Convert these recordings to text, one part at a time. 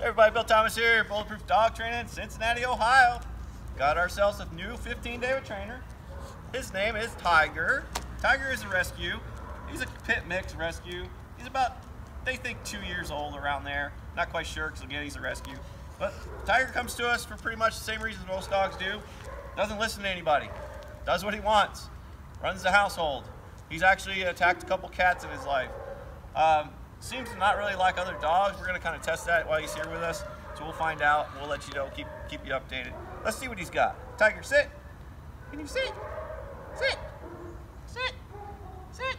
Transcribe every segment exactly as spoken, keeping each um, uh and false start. Hey everybody, Bill Thomas here, Bulletproof Dog Training in Cincinnati, Ohio. Got ourselves a new fifteen day trainer. His name is Tiger. Tiger is a rescue. He's a pit mix rescue. He's about, they think, two years old around there. Not quite sure, because again, he's a rescue. But Tiger comes to us for pretty much the same reasons most dogs do. Doesn't listen to anybody. Does what he wants. Runs the household. He's actually attacked a couple cats in his life. Um, Seems to not really like other dogs. We're gonna kind of test that while he's here with us. So we'll find out, we'll let you know, keep keep you updated. Let's see what he's got. Tiger, sit. Can you sit? Sit, sit, sit.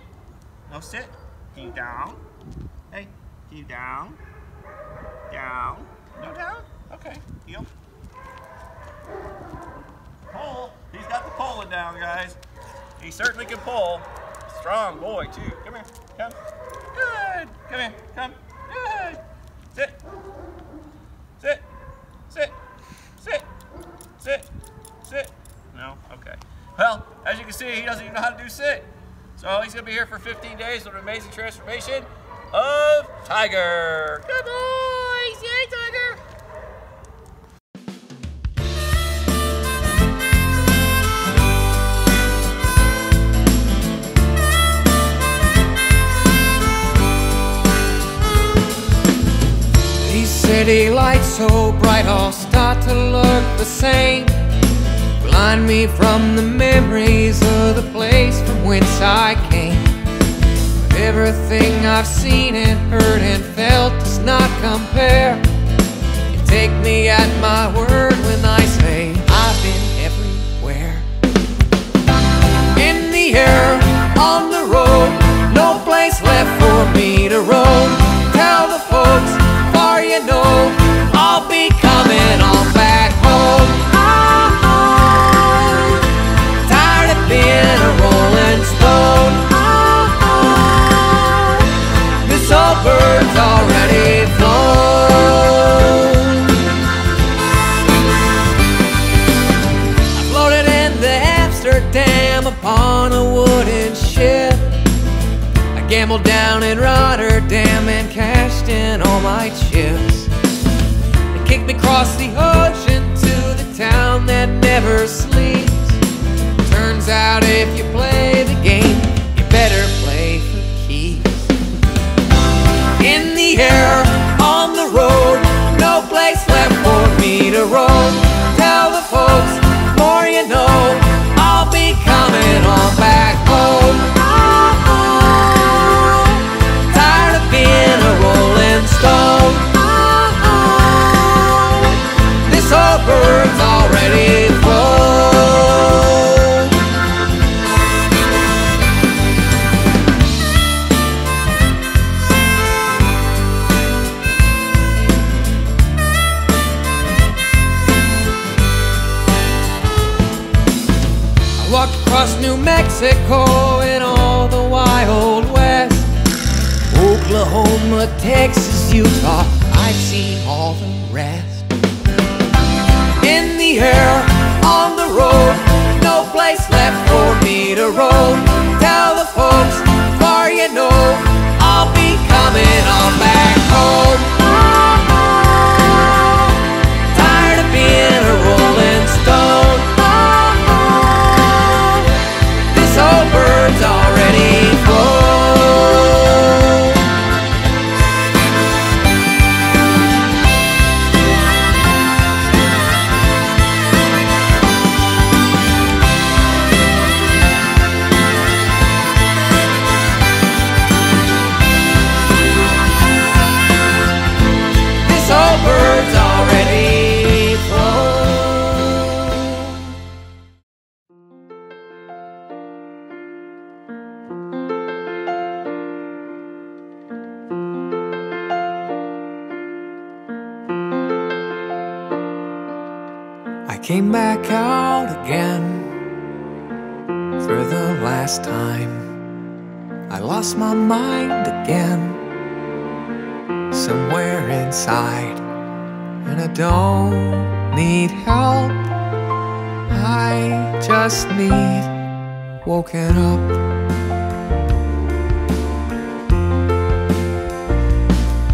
No, sit. Can you down? Hey, can you down? Down, no down? Okay, heel. Pull, he's got the pulling down, guys. He certainly can pull. Strong boy too, come here, come. Good. Come here. Come. Good. Sit. Sit. Sit. Sit. Sit. Sit. No? Okay. Well, as you can see, he doesn't even know how to do sit. So he's going to be here for fifteen days with an amazing transformation of Tiger. Good boy. Yay, Tiger. City lights so bright all start to look the same. Blind me from the memories of the place from whence I came. But everything I've seen and heard and felt does not compare. You take me at my word when I say I've been everywhere. In the air, on the road, no place left for me to roam. Tell the folks, you know, I'll be coming on back home. Oh, oh, tired of being a rolling stone. Oh, oh, this old bird's already flown. I floated into Amsterdam upon a wooden ship. I gambled down in Rotterdam and cashed in all my chips. They kicked me across the ocean to the town that never sleeps. Turns out if you play the game, you better play for keeps. In the air, on the road, no place left for me to roam. Tell the folks, more you know, I'll be coming on back home. Walked across New Mexico and all the wild west, Oklahoma, Texas, Utah, I've seen all the rest. In the air, on the road, no place left for me to roam. Tell the folks, for you know, I'll be coming on back home. Oh, oh, tired of being a rolling stone. Bird's already flown. This old bird's already flown. Came back out again for the last time. I lost my mind again somewhere inside, and I don't need help, I just need woken up.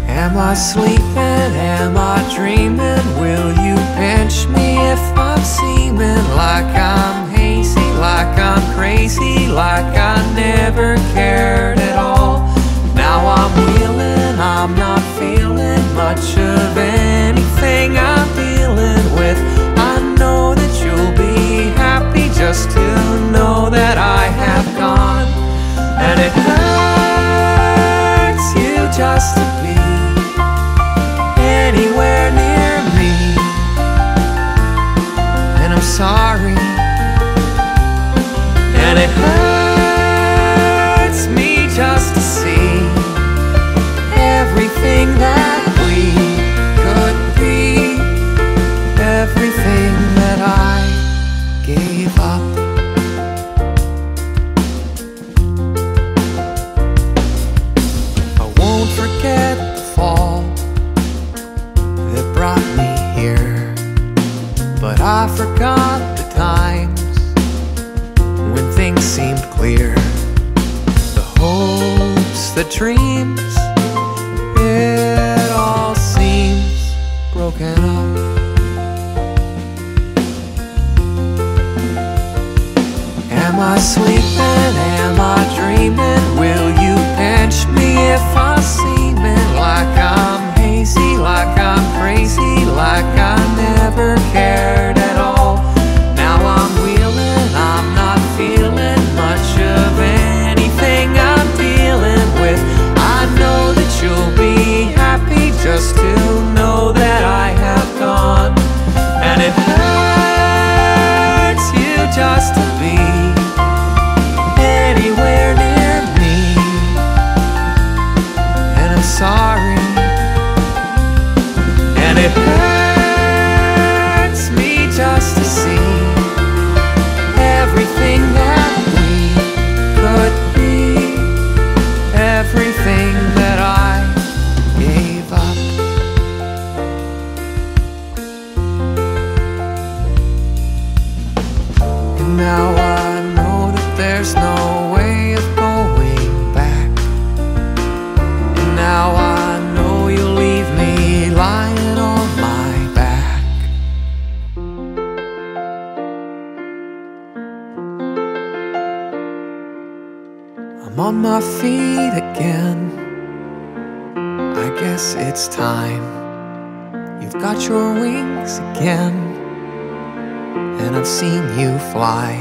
Am I sleeping? Am I dreaming? Will you pinch me if I'm seeming like I'm hazy, like I'm crazy, like I never cared at all? Now I'm wheeling, I'm not feeling much of anything I'm dealing with. I know that you'll be happy just to know that I have gone, and it hurts you just to be anywhere near me, and I'm sorry, and it hurts me just to see everything that we could be, everything that I gave up. I won't forget the fall that brought me here, but I forgot the times when things seemed clear, the hopes, the dreams, it all seems broken up. Am I sleeping? Am I dreaming? Will you pinch me if I'm seeming like I'm hazy, like I'm crazy, like I never cared at all? Now I'm wheeling, I'm not feeling much of anything I'm dealing with. I know that you'll be happy just to know that I have gone, and it hurts you just to be anywhere near me, and I'm sorry, and it hurts me just to see everything that we could be, everything that I gave up. And now I know that there's no way of going back, and now I know you'll leave me lying on my back. I'm on my feet again, I guess it's time. You've got your wings again, and I've seen you fly,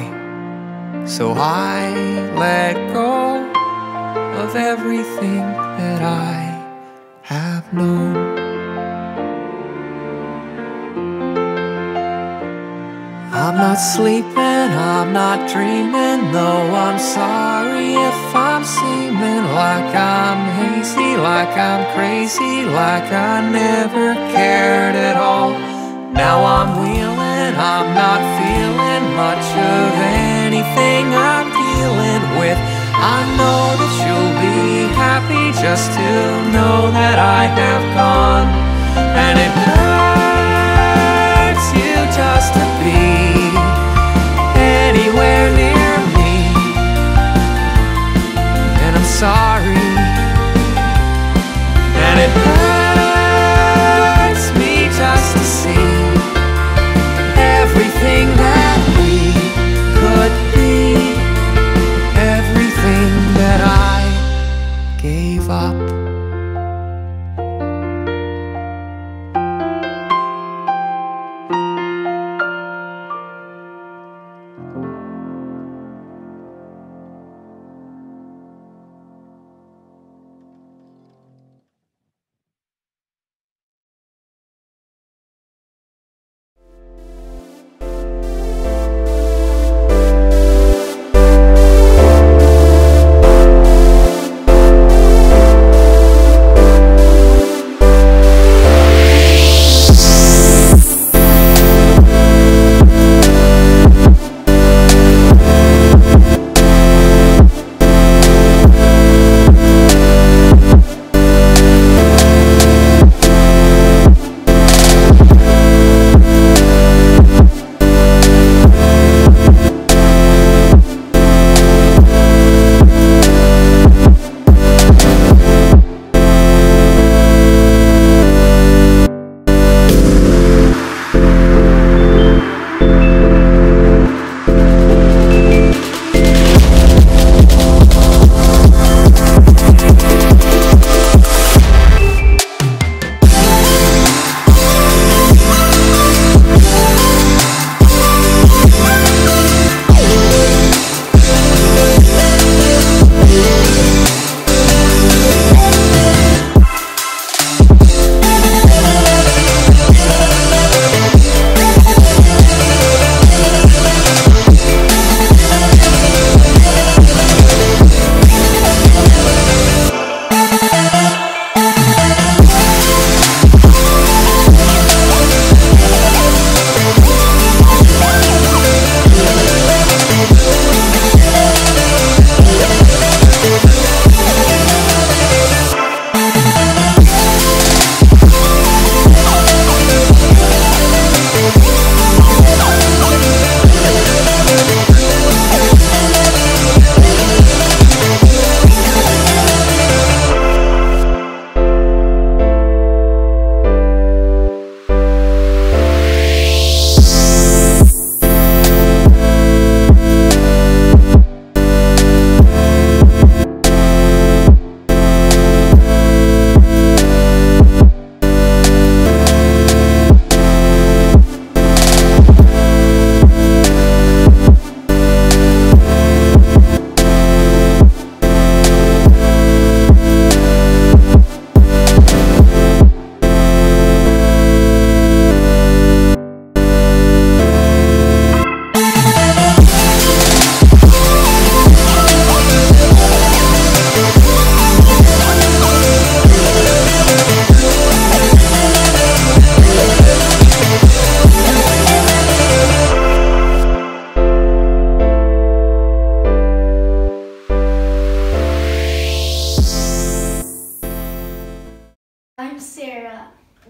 so I let go of everything that I have known. I'm not sleeping, I'm not dreaming, though I'm sorry if I'm seeming like I'm hazy, like I'm crazy, like I never cared at all. Now I'm wheeling, I'm not feeling much of anything I'm dealing with. I know that you'll be happy just to know that I have gone, and it hurts you just to be anywhere near me, and I'm sorry, and it hurts me just to see everything that we could be, everything that I gave up.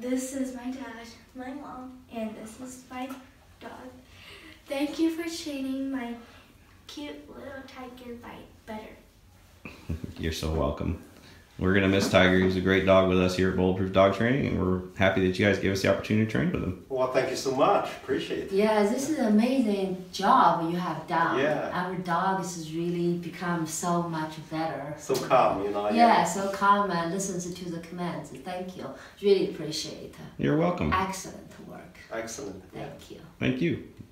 This is my dad, my mom, and this is my dog. Thank you for treating my cute little Tiger bite better. You're so welcome. We're going to miss Tiger. He's a great dog with us here at Bulletproof Dog Training, and we're happy that you guys gave us the opportunity to train with him. Well, thank you so much. Appreciate it. Yeah, this is an amazing job you have done. Yeah. Our dog has really become so much better. So calm, you know. Yeah, yeah. So calm and listens to the commands. Thank you. Really appreciate it. You're welcome. Excellent work. Excellent. Thank yeah. you. Thank you.